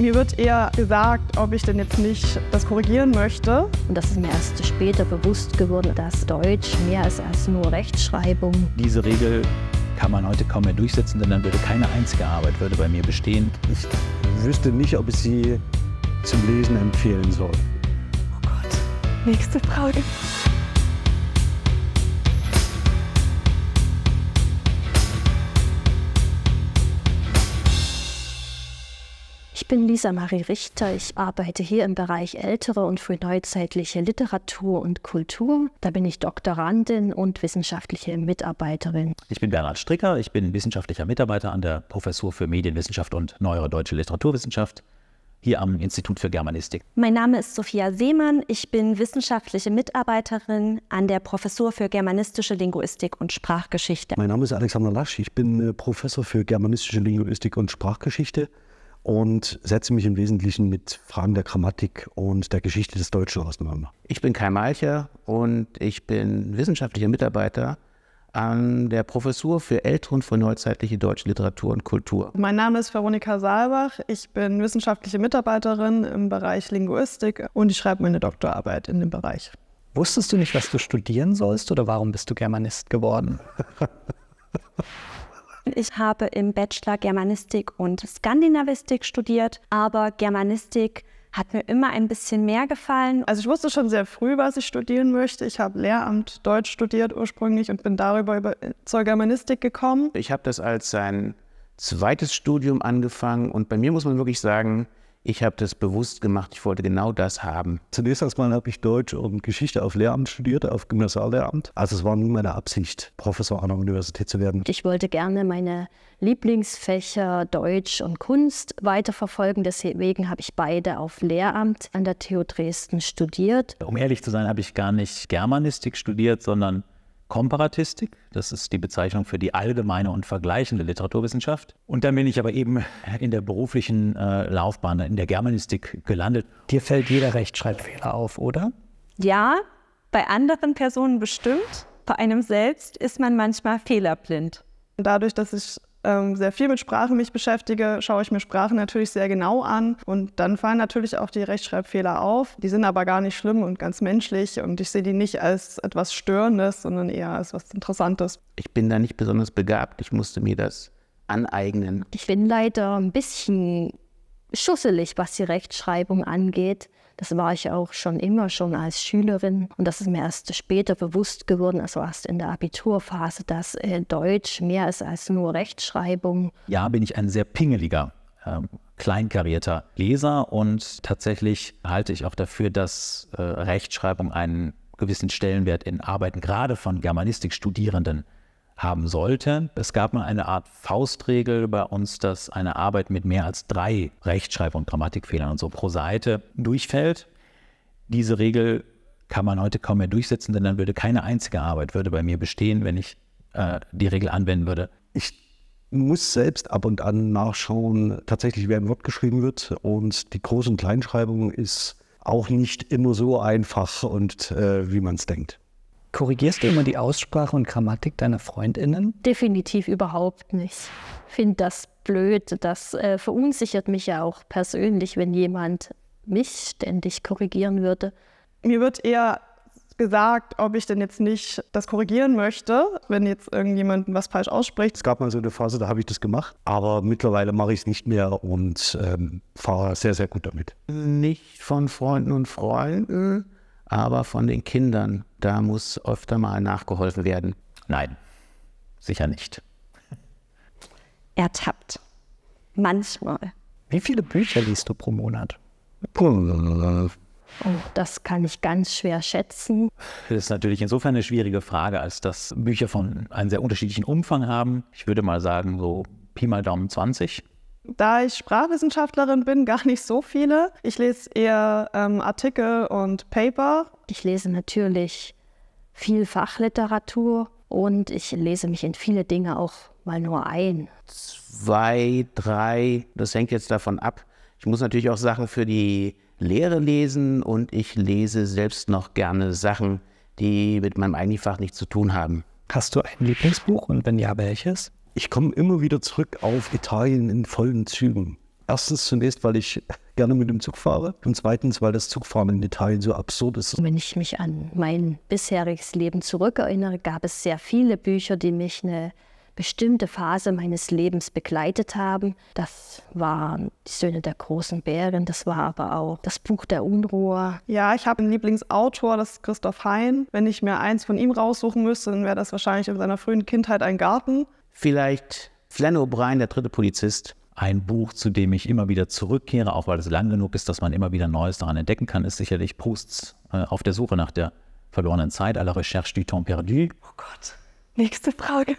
Mir wird eher gesagt, ob ich denn jetzt nicht das korrigieren möchte. Und das ist mir erst später bewusst geworden, dass Deutsch mehr ist als nur Rechtschreibung. Diese Regel kann man heute kaum mehr durchsetzen, denn dann würde keine einzige Arbeit würde bei mir bestehen. Ich wüsste nicht, ob ich sie zum Lesen empfehlen soll. Oh Gott, nächste Frage. Ich bin Lisa-Marie Richter. Ich arbeite hier im Bereich ältere und frühneuzeitliche Literatur und Kultur. Da bin ich Doktorandin und wissenschaftliche Mitarbeiterin. Ich bin Bernhard Stricker. Ich bin wissenschaftlicher Mitarbeiter an der Professur für Medienwissenschaft und Neuere Deutsche Literaturwissenschaft hier am Institut für Germanistik. Mein Name ist Sophia Seemann. Ich bin wissenschaftliche Mitarbeiterin an der Professur für Germanistische Linguistik und Sprachgeschichte. Mein Name ist Alexander Lasch. Ich bin Professor für Germanistische Linguistik und Sprachgeschichte und setze mich im Wesentlichen mit Fragen der Grammatik und der Geschichte des Deutschen auseinander. Ich bin Kai Malcher und ich bin wissenschaftlicher Mitarbeiter an der Professur für ältere und frühneuzeitliche deutsche Literatur und Kultur. Mein Name ist Veronika Saalbach. Ich bin wissenschaftliche Mitarbeiterin im Bereich Linguistik und ich schreibe meine Doktorarbeit in dem Bereich. Wusstest du nicht, was du studieren sollst, oder warum bist du Germanist geworden? Ich habe im Bachelor Germanistik und Skandinavistik studiert, aber Germanistik hat mir immer ein bisschen mehr gefallen. Also ich wusste schon sehr früh, was ich studieren möchte. Ich habe Lehramt Deutsch studiert ursprünglich und bin darüber zur Germanistik gekommen. Ich habe das als ein zweites Studium angefangen und bei mir muss man wirklich sagen, ich habe das bewusst gemacht, ich wollte genau das haben. Zunächst erstmal habe ich Deutsch und Geschichte auf Lehramt studiert, auf Gymnasiallehramt. Also es war nie meine Absicht, Professor an der Universität zu werden. Ich wollte gerne meine Lieblingsfächer Deutsch und Kunst weiterverfolgen. Deswegen habe ich beide auf Lehramt an der TU Dresden studiert. Um ehrlich zu sein, habe ich gar nicht Germanistik studiert, sondern Komparatistik, das ist die Bezeichnung für die allgemeine und vergleichende Literaturwissenschaft. Und dann bin ich aber eben in der beruflichen Laufbahn, in der Germanistik gelandet. Dir fällt jeder Rechtschreibfehler auf, oder? Ja, bei anderen Personen bestimmt. Bei einem selbst ist man manchmal fehlerblind. Dadurch, dass ich sehr viel mit Sprache mich beschäftige, schaue ich mir Sprachen natürlich sehr genau an und dann fallen natürlich auch die Rechtschreibfehler auf. Die sind aber gar nicht schlimm und ganz menschlich und ich sehe die nicht als etwas Störendes, sondern eher als etwas Interessantes. Ich bin da nicht besonders begabt, ich musste mir das aneignen. Ich bin leider ein bisschen schusselig, was die Rechtschreibung angeht. Das war ich auch schon immer, schon als Schülerin. Und das ist mir erst später bewusst geworden, also erst in der Abiturphase, dass Deutsch mehr ist als nur Rechtschreibung. Ja, bin ich ein sehr pingeliger, kleinkarierter Leser. Und tatsächlich halte ich auch dafür, dass Rechtschreibung einen gewissen Stellenwert in Arbeiten, gerade von Germanistikstudierenden, haben sollte. Es gab mal eine Art Faustregel bei uns, dass eine Arbeit mit mehr als 3 Rechtschreib- und Grammatikfehlern und so pro Seite durchfällt. Diese Regel kann man heute kaum mehr durchsetzen, denn dann würde keine einzige Arbeit würde bei mir bestehen, wenn ich die Regel anwenden würde. Ich muss selbst ab und an nachschauen, tatsächlich, wer ein Wort geschrieben wird, und die Groß- und Kleinschreibung ist auch nicht immer so einfach und wie man es denkt. Korrigierst du immer die Aussprache und Grammatik deiner FreundInnen? Definitiv überhaupt nicht. Ich finde das blöd. Das verunsichert mich ja auch persönlich, wenn jemand mich ständig korrigieren würde. Mir wird eher gesagt, ob ich denn jetzt nicht das korrigieren möchte, wenn jetzt irgendjemand was falsch ausspricht. Es gab mal so eine Phase, da habe ich das gemacht, aber mittlerweile mache ich es nicht mehr und fahre sehr, sehr gut damit. Nicht von Freunden und Freunden, aber von den Kindern, da muss öfter mal nachgeholfen werden. Nein, sicher nicht. Ertappt. Manchmal. Wie viele Bücher liest du pro Monat? Oh, das kann ich ganz schwer schätzen. Das ist natürlich insofern eine schwierige Frage, als dass Bücher von einem sehr unterschiedlichen Umfang haben. Ich würde mal sagen, so Pi mal Daumen 20. Da ich Sprachwissenschaftlerin bin, gar nicht so viele. Ich lese eher Artikel und Paper. Ich lese natürlich viel Fachliteratur und ich lese mich in viele Dinge auch mal nur ein. 2, 3, das hängt jetzt davon ab. Ich muss natürlich auch Sachen für die Lehre lesen und ich lese selbst noch gerne Sachen, die mit meinem eigenen Fach nichts zu tun haben. Hast du ein Lieblingsbuch und wenn ja, welches? Ich komme immer wieder zurück auf Italien in vollen Zügen. Erstens zunächst, weil ich gerne mit dem Zug fahre und zweitens, weil das Zugfahren in Italien so absurd ist. Wenn ich mich an mein bisheriges Leben zurückerinnere, gab es sehr viele Bücher, die mich eine bestimmte Phase meines Lebens begleitet haben. Das waren die Söhne der großen Bären, das war aber auch das Buch der Unruhe. Ja, ich habe einen Lieblingsautor, das ist Christoph Hein. Wenn ich mir eins von ihm raussuchen müsste, dann wäre das wahrscheinlich in seiner frühen Kindheit ein Garten. Vielleicht Flann O'Brien, der dritte Polizist. Ein Buch, zu dem ich immer wieder zurückkehre, auch weil es lang genug ist, dass man immer wieder Neues daran entdecken kann, ist sicherlich Prousts auf der Suche nach der verlorenen Zeit, à la recherche du temps perdu. Oh Gott, nächste Frage.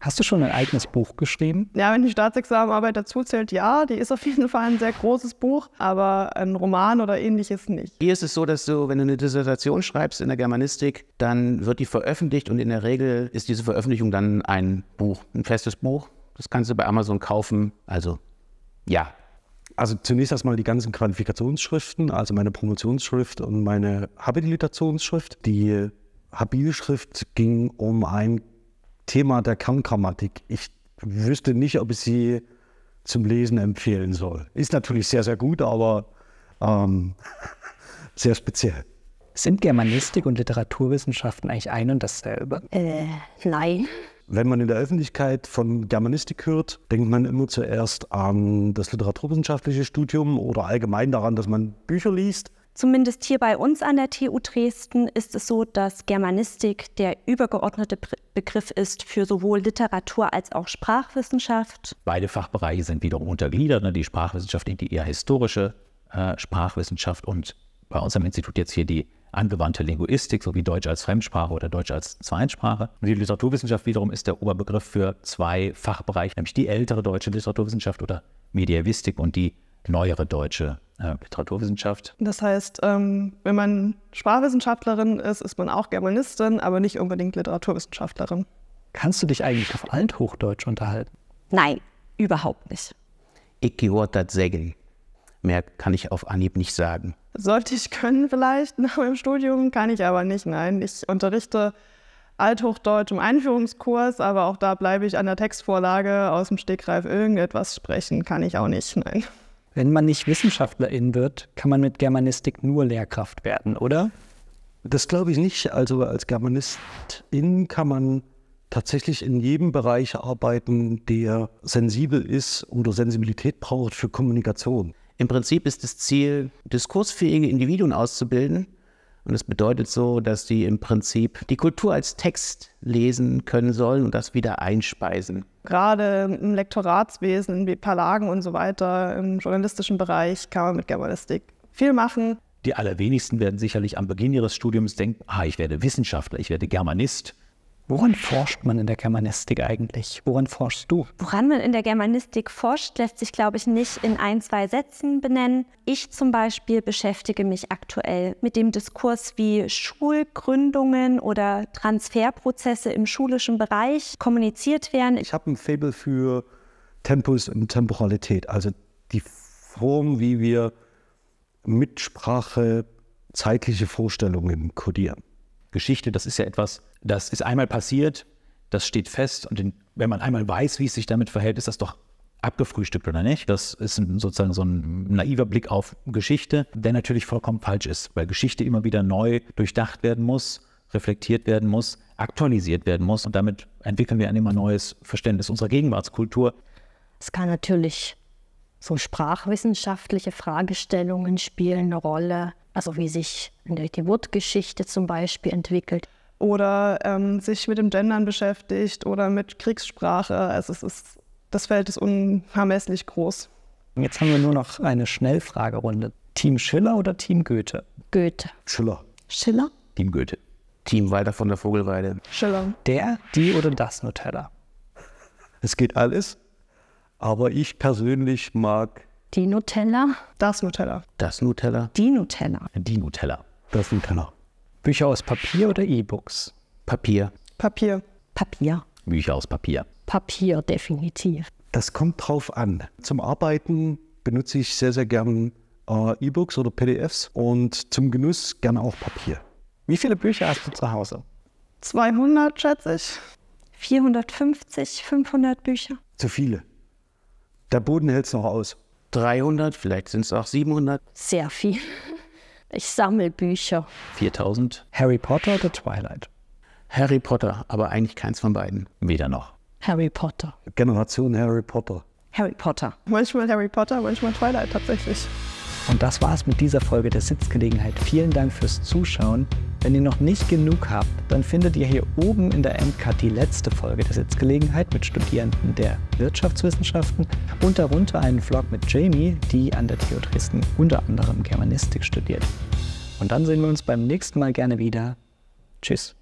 Hast du schon ein eigenes Buch geschrieben? Ja, wenn die Staatsexamenarbeit dazu zählt, ja. Die ist auf jeden Fall ein sehr großes Buch, aber ein Roman oder ähnliches nicht. Hier ist es so, dass du, wenn du eine Dissertation schreibst in der Germanistik, dann wird die veröffentlicht und in der Regel ist diese Veröffentlichung dann ein Buch, ein festes Buch. Das kannst du bei Amazon kaufen, also ja. Also zunächst erstmal die ganzen Qualifikationsschriften, also meine Promotionsschrift und meine Habilitationsschrift. Die Habilschrift ging um ein Thema der Kerngrammatik. Ich wüsste nicht, ob ich sie zum Lesen empfehlen soll. Ist natürlich sehr, sehr gut, aber sehr speziell. Sind Germanistik und Literaturwissenschaften eigentlich ein und dasselbe? Nein. Wenn man in der Öffentlichkeit von Germanistik hört, denkt man immer zuerst an das literaturwissenschaftliche Studium oder allgemein daran, dass man Bücher liest. Zumindest hier bei uns an der TU Dresden ist es so, dass Germanistik der übergeordnete Begriff ist für sowohl Literatur als auch Sprachwissenschaft. Beide Fachbereiche sind wiederum untergliedert, ne? Die Sprachwissenschaft in die eher historische Sprachwissenschaft und bei uns am Institut jetzt hier die angewandte Linguistik, sowie Deutsch als Fremdsprache oder Deutsch als Zweitsprache. Und die Literaturwissenschaft wiederum ist der Oberbegriff für zwei Fachbereiche, nämlich die ältere deutsche Literaturwissenschaft oder Mediävistik und die neuere deutsche Literaturwissenschaft. Das heißt, wenn man Sprachwissenschaftlerin ist, ist man auch Germanistin, aber nicht unbedingt Literaturwissenschaftlerin. Kannst du dich eigentlich auf Althochdeutsch unterhalten? Nein, überhaupt nicht. Ich gehört das Segel. Mehr kann ich auf Anhieb nicht sagen. Sollte ich können vielleicht nach meinem Studium, kann ich aber nicht, nein. Ich unterrichte Althochdeutsch im Einführungskurs, aber auch da bleibe ich an der Textvorlage. Aus dem Stegreif irgendetwas sprechen kann ich auch nicht, nein. Wenn man nicht Wissenschaftlerin wird, kann man mit Germanistik nur Lehrkraft werden, oder? Das glaube ich nicht. Also als Germanistin kann man tatsächlich in jedem Bereich arbeiten, der sensibel ist oder Sensibilität braucht für Kommunikation. Im Prinzip ist das Ziel, diskursfähige Individuen auszubilden. Und das bedeutet so, dass die im Prinzip die Kultur als Text lesen können sollen und das wieder einspeisen. Gerade im Lektoratswesen, in Verlagen und so weiter, im journalistischen Bereich kann man mit Germanistik viel machen. Die allerwenigsten werden sicherlich am Beginn ihres Studiums denken, ich werde Wissenschaftler, ich werde Germanist. Woran forscht man in der Germanistik eigentlich? Woran forschst du? Woran man in der Germanistik forscht, lässt sich, glaube ich, nicht in ein, zwei Sätzen benennen. Ich zum Beispiel beschäftige mich aktuell mit dem Diskurs, wie Schulgründungen oder Transferprozesse im schulischen Bereich kommuniziert werden. Ich habe ein Faible für Tempus und Temporalität, also die Form, wie wir mit Sprache zeitliche Vorstellungen kodieren. Geschichte, das ist ja etwas, das ist einmal passiert, das steht fest und wenn man einmal weiß, wie es sich damit verhält, ist das doch abgefrühstückt, oder nicht? Das ist sozusagen so ein naiver Blick auf Geschichte, der natürlich vollkommen falsch ist, weil Geschichte immer wieder neu durchdacht werden muss, reflektiert werden muss, aktualisiert werden muss und damit entwickeln wir ein immer neues Verständnis unserer Gegenwartskultur. Es kann natürlich so sprachwissenschaftliche Fragestellungen spielen eine Rolle, also wie sich die Wortgeschichte zum Beispiel entwickelt. Oder sich mit dem Gendern beschäftigt oder mit Kriegssprache. Also das Feld ist unermesslich groß. Jetzt haben wir nur noch eine Schnellfragerunde. Team Schiller oder Team Goethe? Goethe. Schiller. Schiller? Team Goethe. Team Walter von der Vogelweide. Schiller. Der, die oder das Nutella? Es geht alles, aber ich persönlich mag... Die Nutella. Das Nutella. Das Nutella. Die Nutella. Die Nutella. Das Nutella. Bücher aus Papier oder E-Books? Papier. Papier. Papier. Bücher aus Papier. Papier, definitiv. Das kommt drauf an. Zum Arbeiten benutze ich sehr, sehr gern E-Books oder PDFs und zum Genuss gerne auch Papier. Wie viele Bücher hast du zu Hause? 200, schätze ich. 450, 500 Bücher. Zu viele. Der Boden hält es noch aus. 300, vielleicht sind es auch 700. Sehr viel. Ich sammle Bücher. 4000. Harry Potter oder Twilight? Harry Potter, aber eigentlich keins von beiden. Weder noch. Harry Potter. Generation Harry Potter. Harry Potter. Manchmal Harry Potter, manchmal Twilight tatsächlich. Und das war's mit dieser Folge der Sitzgelegenheit. Vielen Dank fürs Zuschauen. Wenn ihr noch nicht genug habt, dann findet ihr hier oben in der MK die letzte Folge der Sitzgelegenheit mit Studierenden der Wirtschaftswissenschaften und darunter einen Vlog mit Jamie, die an der TU Dresden unter anderem Germanistik studiert. Und dann sehen wir uns beim nächsten Mal gerne wieder. Tschüss.